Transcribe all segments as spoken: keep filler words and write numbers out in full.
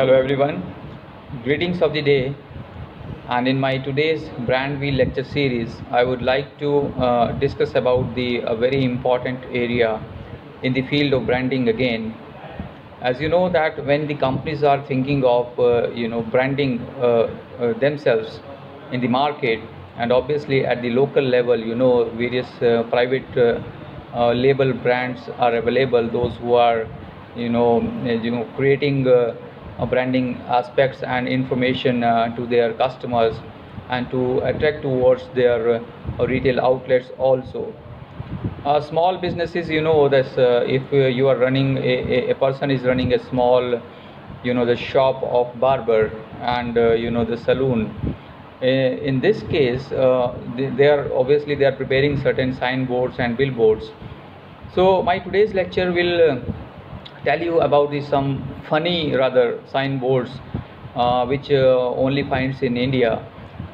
Hello everyone, greetings of the day, and in my today's brand wheel lecture series I would like to uh, discuss about the a very important area in the field of branding again. As you know that when the companies are thinking of uh, you know branding uh, uh, themselves in the market, and obviously at the local level, you know various uh, private uh, uh, label brands are available, those who are you know you know creating uh, branding aspects and information uh, to their customers and to attract towards their uh, retail outlets also. Uh, small businesses, you know this uh, if uh, you are running a, a person is running a small you know the shop of barber and uh, you know the saloon, uh, in this case uh, they, they are obviously they are preparing certain signboards and billboards. So my today's lecture will uh, tell you about the some funny rather signboards uh, which uh, only finds in India,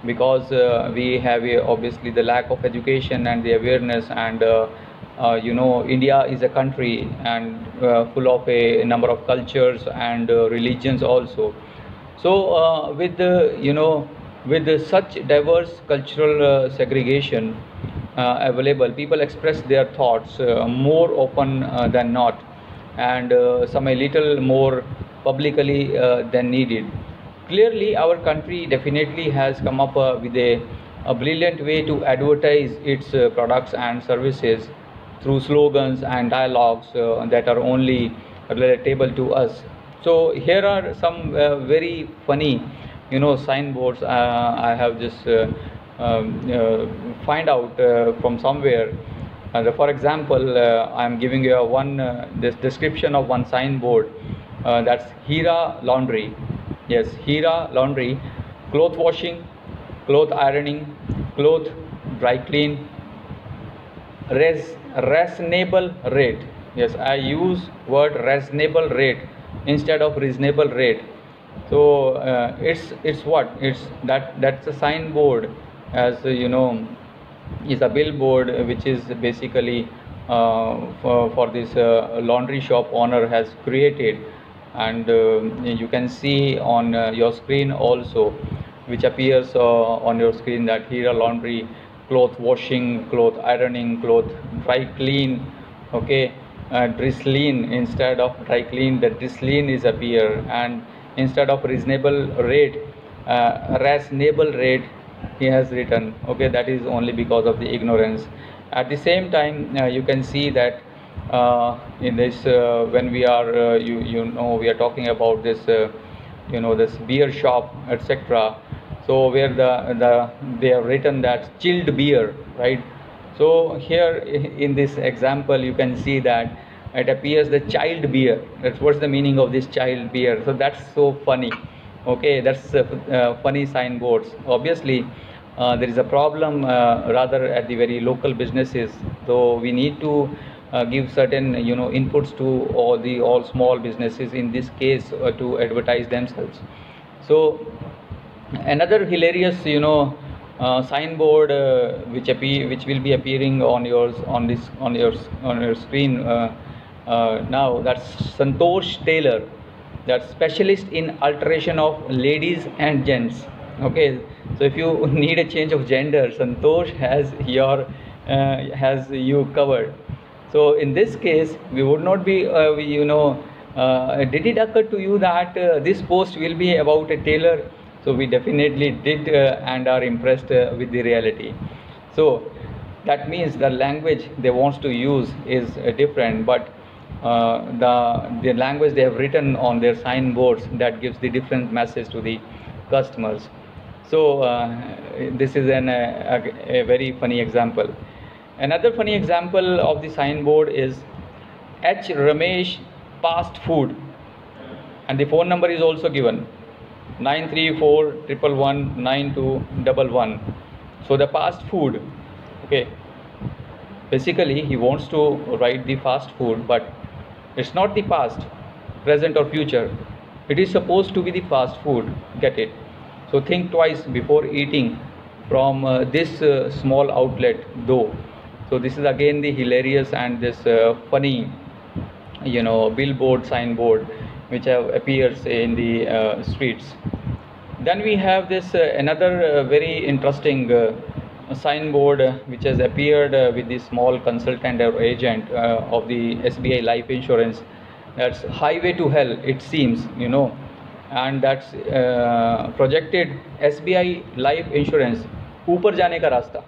because uh, we have uh, obviously the lack of education and the awareness, and uh, uh, you know India is a country and uh, full of a number of cultures and uh, religions also. So uh, with the you know with the such diverse cultural uh, segregation uh, available, people express their thoughts uh, more open uh, than not, and uh, some a little more publicly uh, than needed. Clearly our country definitely has come up uh, with a, a brilliant way to advertise its uh, products and services through slogans and dialogues uh, that are only relatable to us. So here are some uh, very funny you know signboards uh, I have just uh, um, uh, find out uh, from somewhere. Uh, for example, uh, I am giving you a one uh, this description of one signboard, uh, that's Heera laundry. Yes, Heera laundry, cloth washing, cloth ironing, cloth dry clean, res reasonable rate. Yes, I use word reasonable rate instead of reasonable rate. So uh, it's it's what it's that that's a signboard, as uh, you know is a billboard which is basically uh, for, for this uh, laundry shop owner has created, and uh, you can see on uh, your screen also, which appears uh, on your screen, that Heera laundry, cloth washing, cloth ironing, cloth dry clean, okay, uh, drizzline instead of dry clean, the drizzline is appear, and instead of reasonable rate, uh, reasonable rate he has written. Okay, that is only because of the ignorance. At the same time, uh, you can see that uh, in this uh, when we are uh, you you know we are talking about this uh, you know this beer shop, etc. So where the the they have written that chilled beer, right? So here in this example you can see that it appears the child beer. That's what's the meaning of this child beer. So that's so funny. Okay, that's uh, uh, funny signboards. Obviously uh, there is a problem uh, rather at the very local businesses, though we need to uh, give certain you know inputs to all the all small businesses in this case uh, to advertise themselves. So another hilarious you know uh, signboard uh, which appear which will be appearing on yours on this on your on your screen uh, uh, now, that's Santosh Taylor, that specialist in alteration of ladies and gents. Okay, so if you need a change of gender, Santosh has your uh, has you covered. So in this case we would not be uh, we, you know uh, did it occur to you that uh, this post will be about a tailor? So we definitely did uh, and are impressed uh, with the reality. So that means the language they want to use is uh, different, but Uh, the the language they have written on their signboards, that gives the different message to the customers. So uh, this is an a, a very funny example. Another funny example of the signboard is H. Ramesh fast food, and the phone number is also given nine three four one one one nine two one one. So the fast food, okay, basically he wants to write the fast food, but it's not the past, present or future. It is supposed to be the fast food, get it? So think twice before eating from uh, this uh, small outlet though. So this is again the hilarious and this uh, funny you know billboard signboard which have appears in the uh, streets. Then we have this uh, another uh, very interesting uh, signboard uh, which has appeared uh, with the small consultant or agent uh, of the S B I life insurance. That's highway to hell, it seems, you know, and that's uh, projected S B I life insurance ऊपर जाने का रास्ता.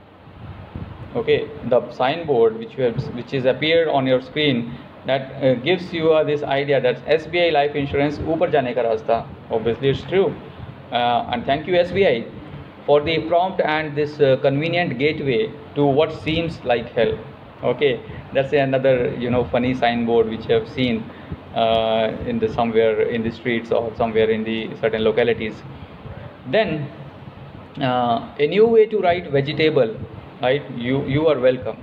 Okay, the signboard which you have, which is appeared on your screen, that uh, gives you uh, this idea that S B I life insurance ऊपर जाने का रास्ता. Obviously, it's true. Uh, and thank you S B I for the prompt and this uh, convenient gateway to what seems like hell. Okay, that's another, you know, funny signboard which you have seen uh, in the somewhere in the streets or somewhere in the certain localities. Then uh, a new way to write vegetable. Right, you you are welcome.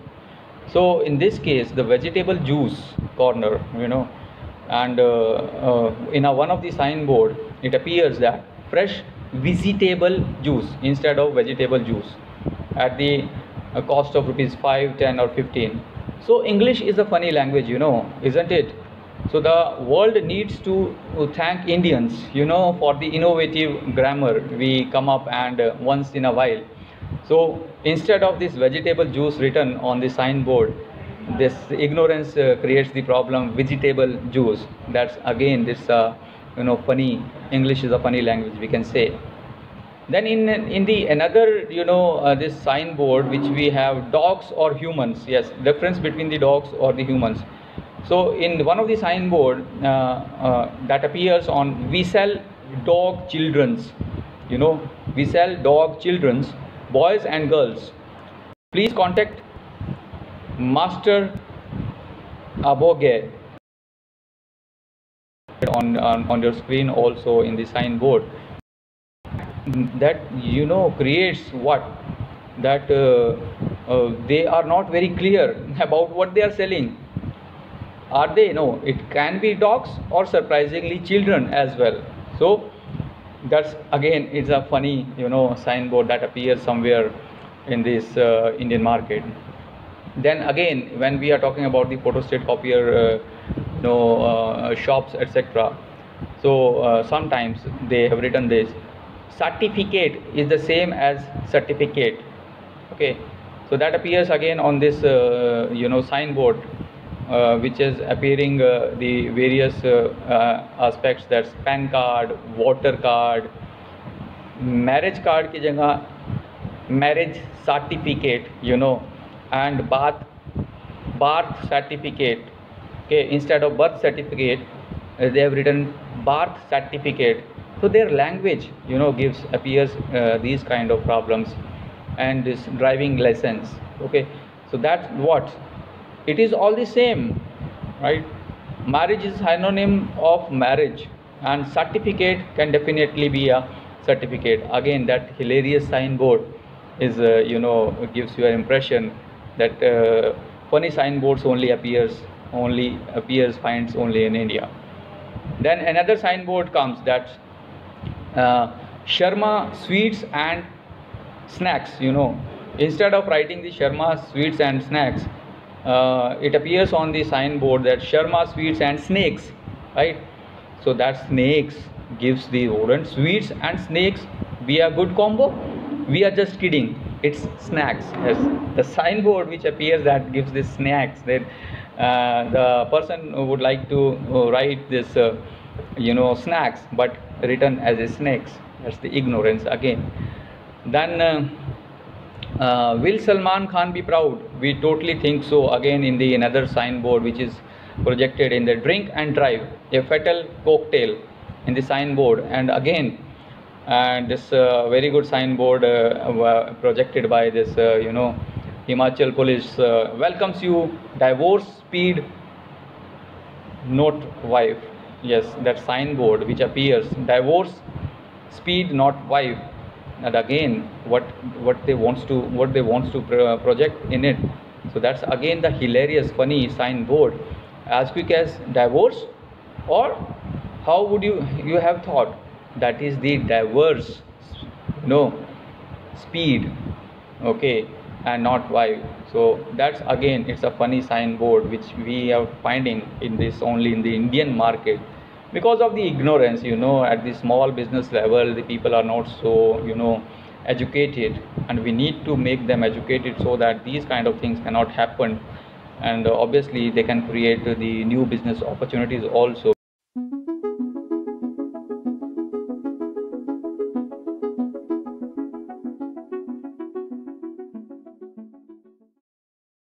So in this case, the vegetable juice corner, you know, and uh, uh, in a, one of the signboard, it appears that fresh vegetable juice instead of vegetable juice at the uh, cost of rupees five, ten, or fifteen. So English is a funny language, you know, isn't it? So the world needs to thank Indians, you know, for the innovative grammar we come up and uh, once in a while. So instead of this vegetable juice written on the signboard, this ignorance uh, creates the problem vegetable juice. That's again this uh, you know funny. English is a funny language, we can say. Then in in the another, you know, uh, this signboard which we have, dogs or humans. Yes, difference between the dogs or the humans. So in one of the signboard uh, uh, that appears on, we sell dog children's, you know, we sell dog children's, boys and girls, please contact Master Aboge on, on on your screen also in the signboard. That, you know, creates what? That uh, uh, they are not very clear about what they are selling. Are they? No, it can be dogs or surprisingly children as well. So that's again, it's a funny, you know, signboard that appears somewhere in this uh, Indian market. Then again, when we are talking about the photostat copier, uh, you know, uh, shops, et cetera. So uh, sometimes they have written this certificate is the same as certificate. Okay, so that appears again on this, uh, you know, signboard, uh, which is appearing uh, the various uh, uh, aspects. That's PAN card, voter card, marriage card की जगह marriage certificate, you know, and bath birth certificate. Okay, instead of birth certificate, they have written birth certificate. So their language, you know, gives appears uh, these kind of problems, and this driving license. Okay, so that's what. It is all the same, right? Marriage is synonym of marriage, and certificate can definitely be a certificate. Again, that hilarious signboard is, uh, you know, gives you an impression that uh, funny signboards only appears, only appears, finds only in India. Then another signboard comes that uh, Sharma Sweets and Snacks, you know, instead of writing the Sharma Sweets and Snacks, Uh, it appears on the signboard that Sharma Sweets and Snakes, right? So that snakes gives the rodent. Sweets and snakes, we are good combo. We are just kidding. It's snacks. Yes. The signboard which appears that gives the snacks. That uh, the person would like to write this, uh, you know, snacks, but written as a snakes. That's the ignorance again. Then. Uh, Uh, will Salman Khan be proud? We totally think so. Again, in the another signboard which is projected in the drink and drive, a fatal cocktail in the signboard, and again, and this uh, very good signboard uh, projected by this, uh, you know, Himachal Police uh, welcomes you. Divorce speed, not wife. Yes, that signboard which appears, divorce speed, not wife. And again, what what they wants to what they wants to pro project in it. So that's again the hilarious, funny signboard. As quick as divorce, or how would you you have thought? That is the diverse, no, speed, okay, and not wife. So that's again, it's a funny signboard which we are finding in this only in the Indian market. because of the ignorance, you know, at the small business level, the people are not so, you know, educated, and we need to make them educated so that these kind of things cannot happen, and obviously they can create the new business opportunities also.